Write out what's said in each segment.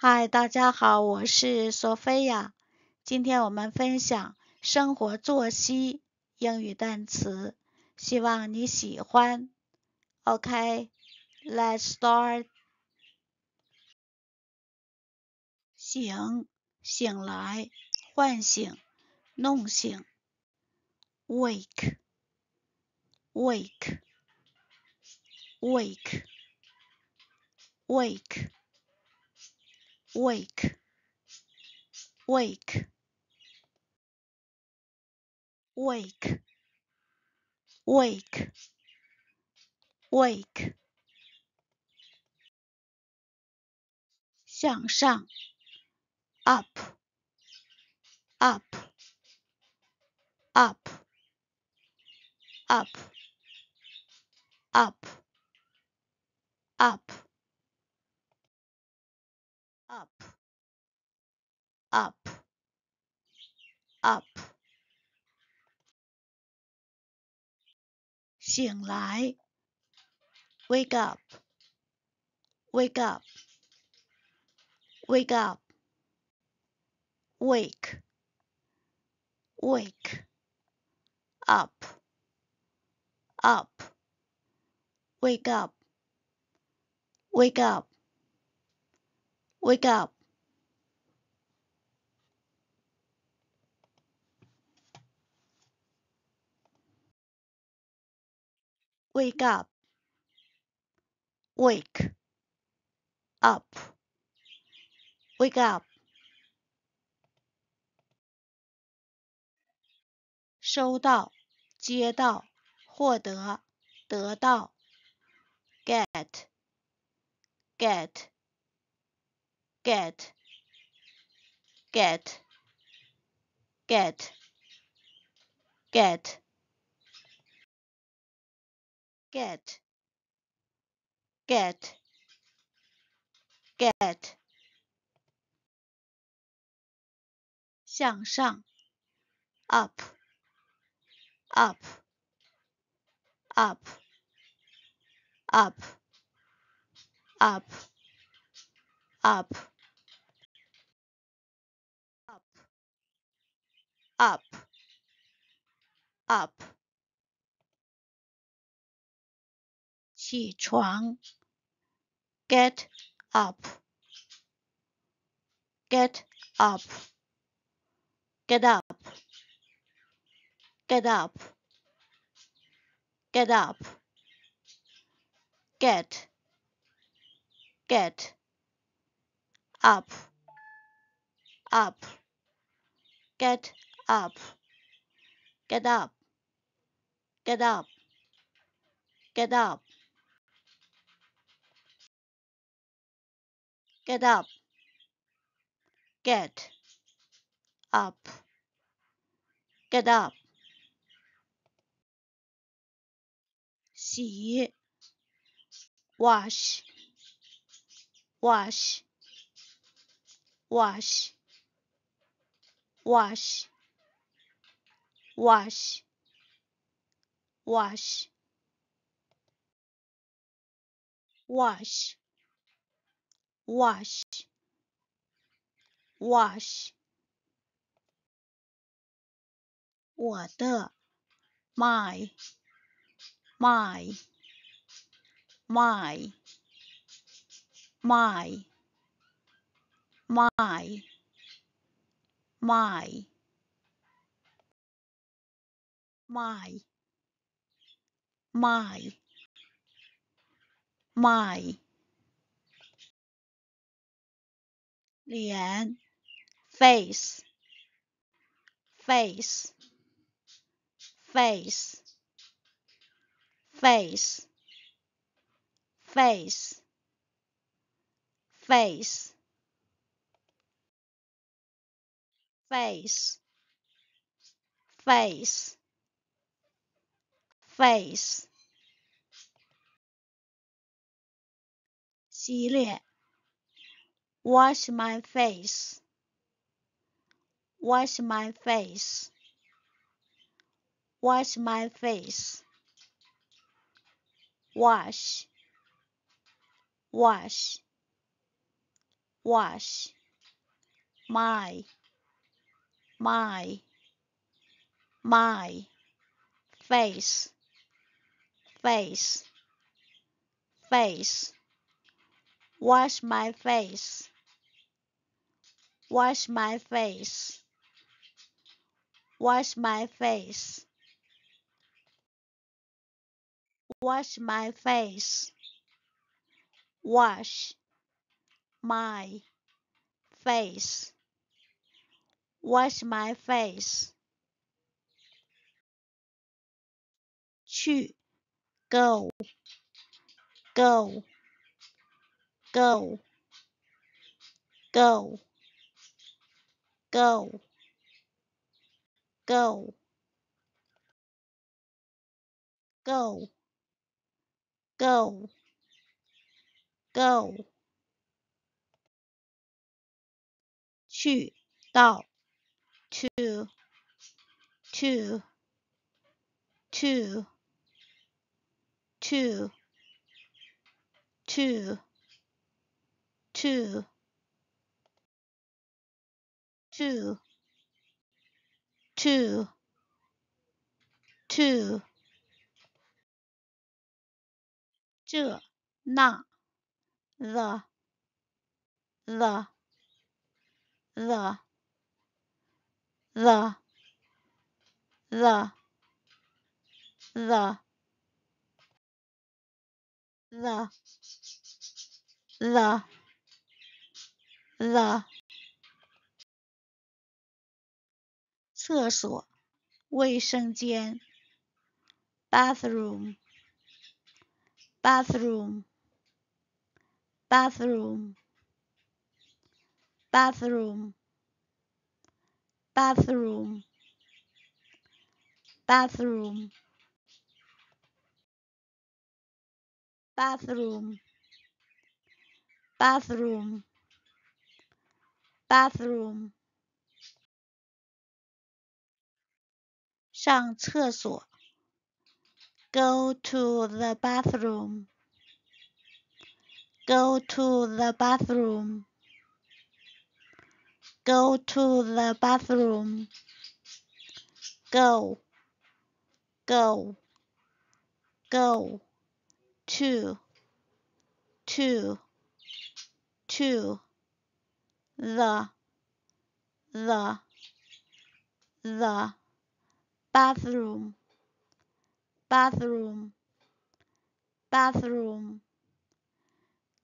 嗨，大家好，我是索菲亚。今天我们分享生活作息英语单词，希望你喜欢。OK, let's start. 醒，醒来，唤醒，弄醒。Wake, wake, wake, wake.Wake, wake, wake, wake, wake. 向上 up, up, up, up, up, up.Up, up, up. 醒来 wake up, wake up, wake up. Wake, wake, up, up, wake up, wake up.Wake up. ，wake up. Wake up. Wake up. 收到，接到，获得，得到。Get. Get.Get, get, get, get, get, get, get. 向上 up, up, up, up, up, up.Up, up. 起床 get up, get up, get up, get up, get up, get, get, up, up, get.Up, get up, get up, get up, get up, get up, get up. 洗 wash, wash, wash, wash.Wash, wash, wash, wash, wash. 我的 my, my, my, my, my, my.My, my, my. 脸 face, face, face, face, face, face, face, face.Face. 洗脸 wash my face, wash my face, wash my face. Wash, wash, wash, my, face, wash my face. Wash my face. Wash my face. Wash my face. 去 go. Go. 去到 to 这那 the 厕所卫生间 bathroom 上厕所 Go to the bathroom. Go to the bathroom. Go to the bathroom. Go. To. The. Bathroom.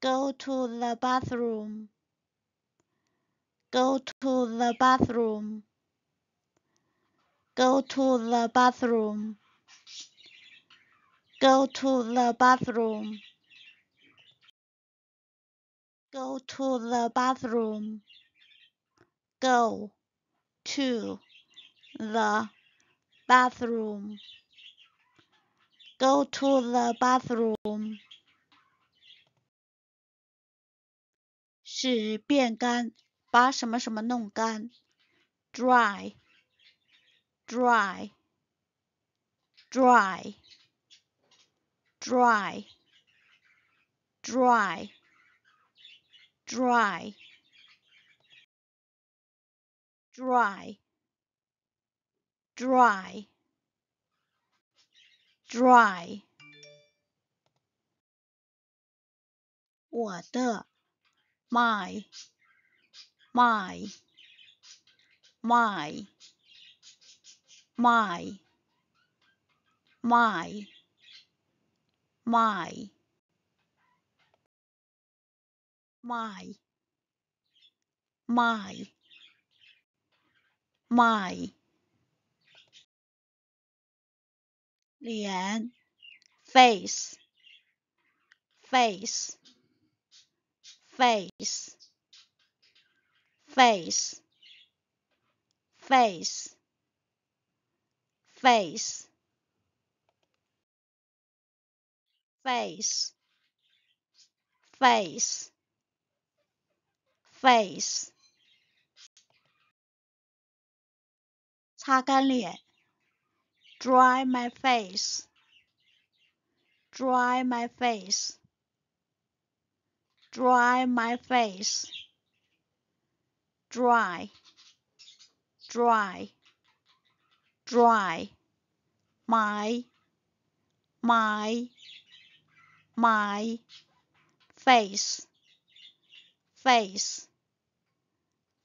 Go to the bathroom. Go to the bathroom. Go to the bathroom. Go to the bathroom. Go to the bathroom. Go to the bathroom. Go to the bathroom. 使变干，把什么什么弄干。Dry. 我的 my. 脸 face 擦干脸 Dry my face. dry, dry, dry, my, face, face,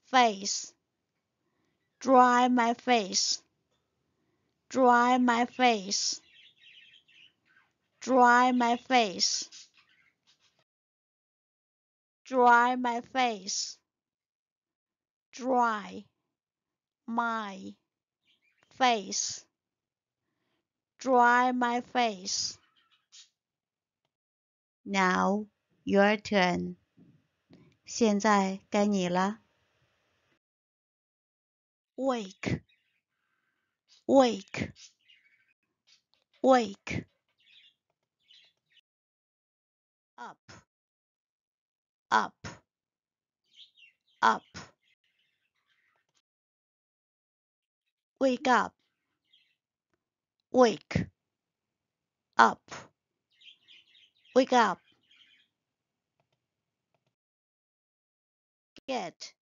face, dry my face, dry my face, dry my face, dry my face, dry my face. Now your turn. 现在该你了。Wake, wake, wake. Up, up, up. Wake up, wake up, wake up. Get,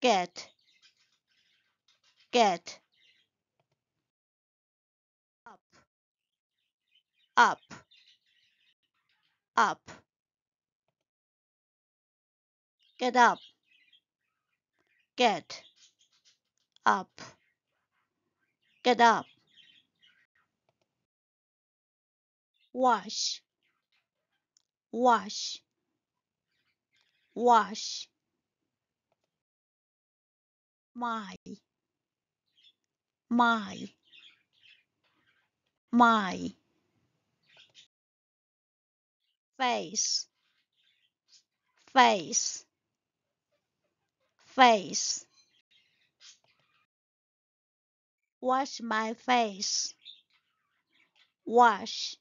get, get. Up, up, up. Get up, get up, get up. Wash, wash, wash. My. Face, face, face. Wash my face, wash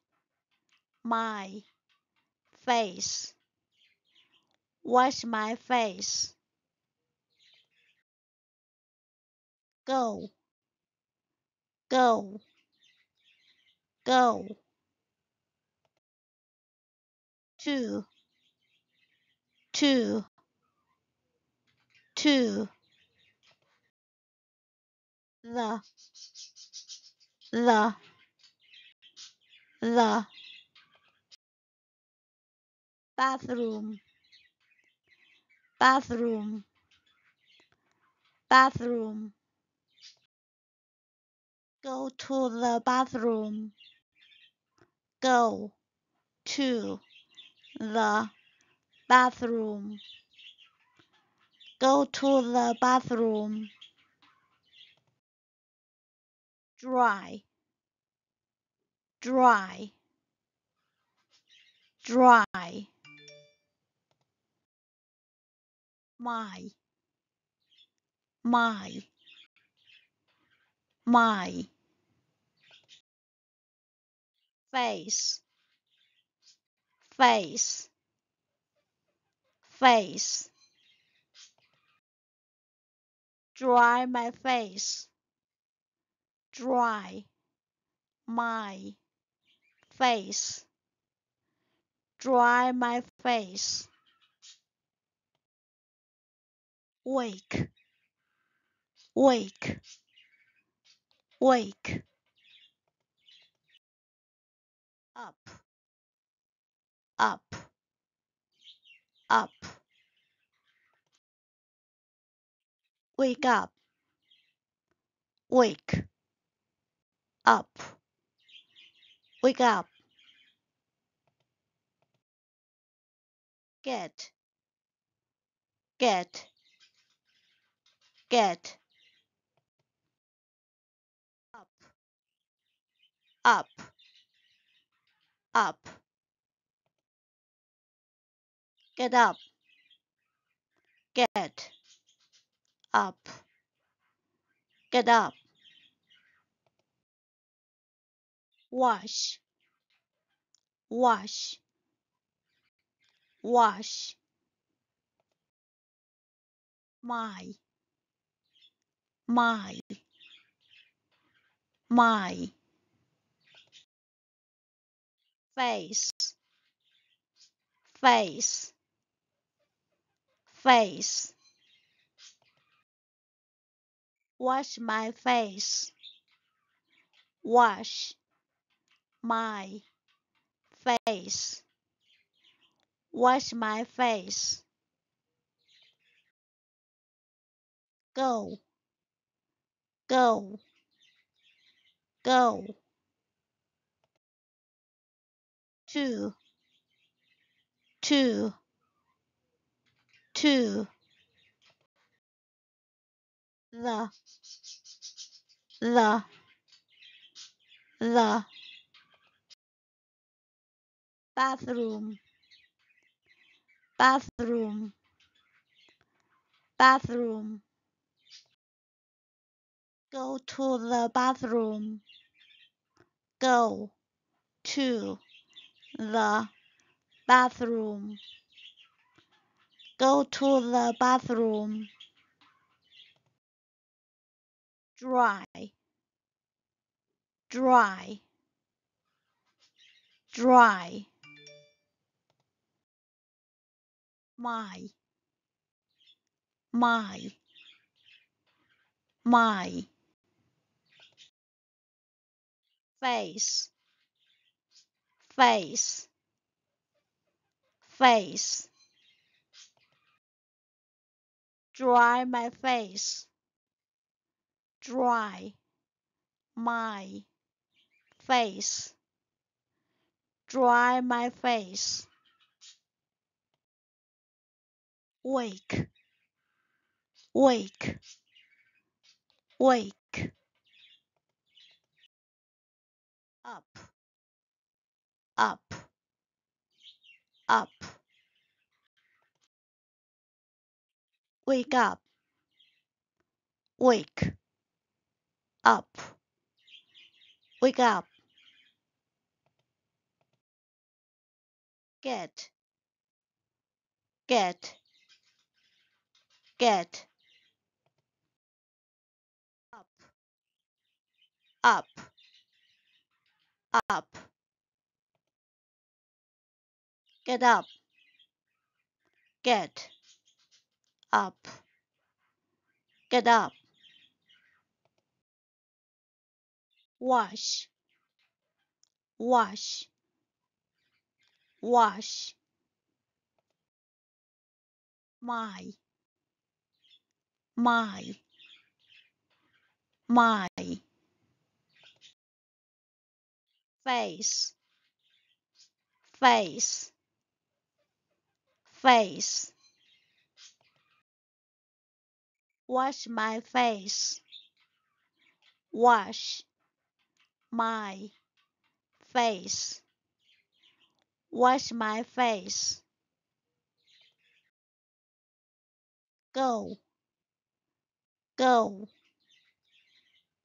my face, wash my face. Go, go, go. Two, two, two. The. Bathroom, bathroom, bathroom. Go to the bathroom, go to the bathroom, go to the bathroom. Dry, dry, dry. My. Face, face, face. Dry my face, dry my face, dry my face. Wake, wake, wake. Up, up, up. Wake up, wake up, wake up. Get, get, get. Up, up, up. Get up, get up, get up. Wash, wash, wash. My. Face, face, face. Wash my face. Wash my face. Wash my face. Go. Go. Go. Two. Two. Two. The bathroom. Bathroom. Bathroom. Go to the bathroom. Go to the bathroom. Go to the bathroom. Dry. Dry. Dry. My face. Face. Face. Dry my face. Dry my face. Dry my face. Wake. Wake. Wake. Up. Up. Up. Wake up. Wake up. Wake up. Get. Get. Get. Up. Up. Up. Get up. Get up. Get up. Wash. Wash. Wash. My. My. My. Face. Face. Face. Wash my face. Wash my face. Wash my face. Go. Go.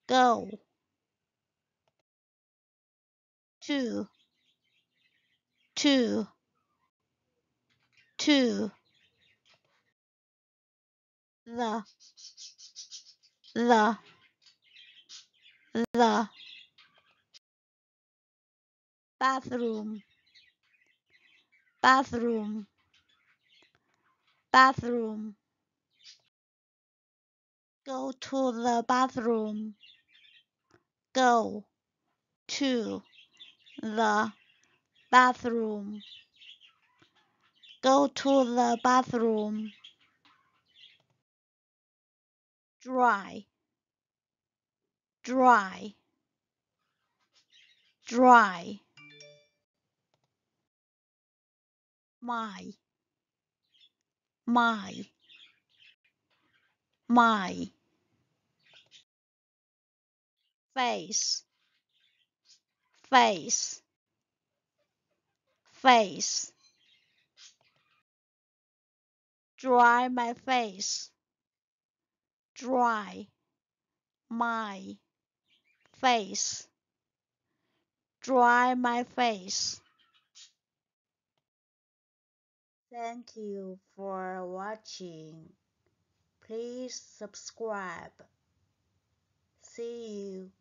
Go. Two. Two. Two. The bathroom. Bathroom. Bathroom. Go to the bathroom. Go to the bathroom. Go to the bathroom. Dry. Dry. Dry. My face. Face. Face. Dry my face. Dry my face. Dry my face. Thank you for watching. Please subscribe. See you.